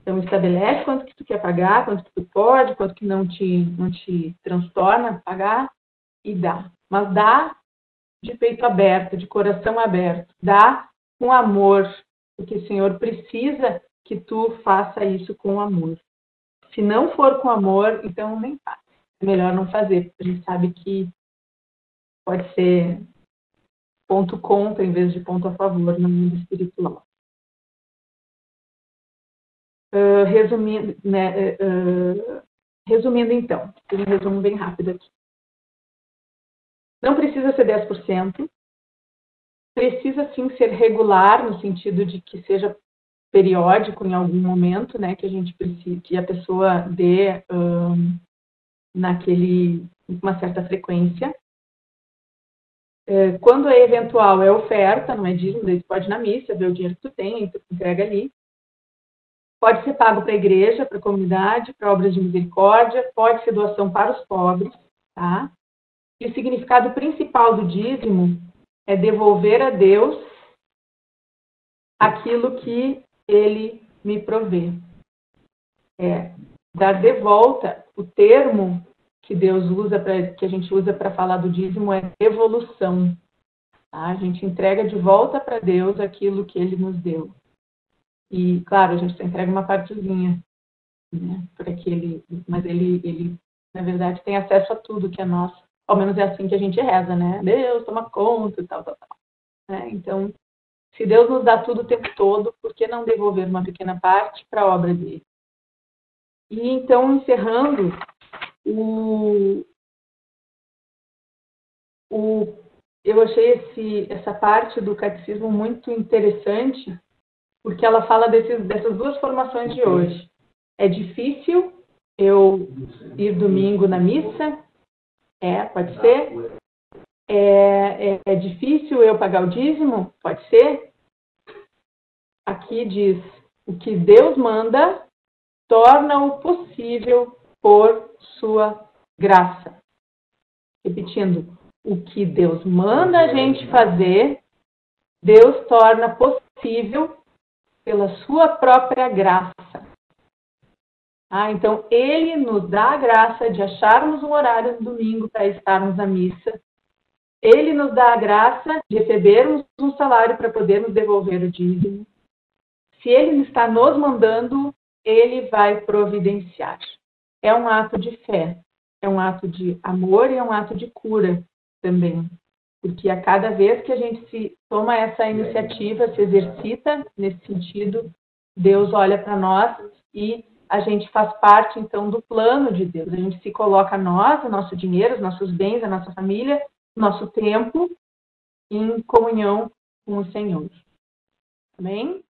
Então, estabelece quanto que tu quer pagar, quanto que tu pode, quanto que não te, não te transtorna pagar e dá. Mas dá de peito aberto, de coração aberto. Dá com amor, porque o Senhor precisa que tu faça isso com amor. Se não for com amor, então nem faz. É melhor não fazer, porque a gente sabe que pode ser ponto contra em vez de ponto a favor no mundo espiritual. Uh, resumindo, né, uh, resumindo, então, um resumo bem rápido aqui. Não precisa ser dez por cento. Precisa, sim, ser regular, no sentido de que seja periódico em algum momento, né, que a gente precise, que a pessoa dê um, naquele, uma certa frequência. É, quando é eventual, é oferta, não é dízimo, daí tu pode ir na missa, ver o dinheiro que tu tem, tu entrega ali. Pode ser pago para a igreja, para a comunidade, para obras de misericórdia, pode ser doação para os pobres, tá? E o significado principal do dízimo é devolver a Deus aquilo que Ele me provê. É dar de volta. O termo que Deus usa, pra, que a gente usa para falar do dízimo é devolução. Tá? A gente entrega de volta para Deus aquilo que Ele nos deu. E, claro, a gente só entrega uma partezinha, né, para que ele, mas ele, ele, na verdade, tem acesso a tudo que é nosso. Ao menos é assim que a gente reza, né? Deus, toma conta e tal, tal, tal. Né? Então, se Deus nos dá tudo o tempo todo, por que não devolver uma pequena parte para a obra dele? E, então, encerrando, o, o, eu achei esse, essa parte do catecismo muito interessante, porque ela fala desses, dessas duas formações de hoje. É difícil eu ir domingo na missa? É, pode ser. É, é, é difícil eu pagar o dízimo? Pode ser. Aqui diz, o que Deus manda, torna-o possível por sua graça. Repetindo, o que Deus manda a gente fazer, Deus torna possível pela sua própria graça. Ah, então, ele nos dá a graça de acharmos um horário no domingo para estarmos na missa. Ele nos dá a graça de recebermos um salário para podermos devolver o dízimo. Se ele está nos mandando, ele vai providenciar. É um ato de fé, é um ato de amor e é um ato de cura também. Porque a cada vez que a gente se toma essa iniciativa, se exercita nesse sentido, Deus olha para nós e a gente faz parte, então, do plano de Deus. A gente se coloca nós, o nosso dinheiro, os nossos bens, a nossa família, o nosso tempo, em comunhão com o Senhor. Amém?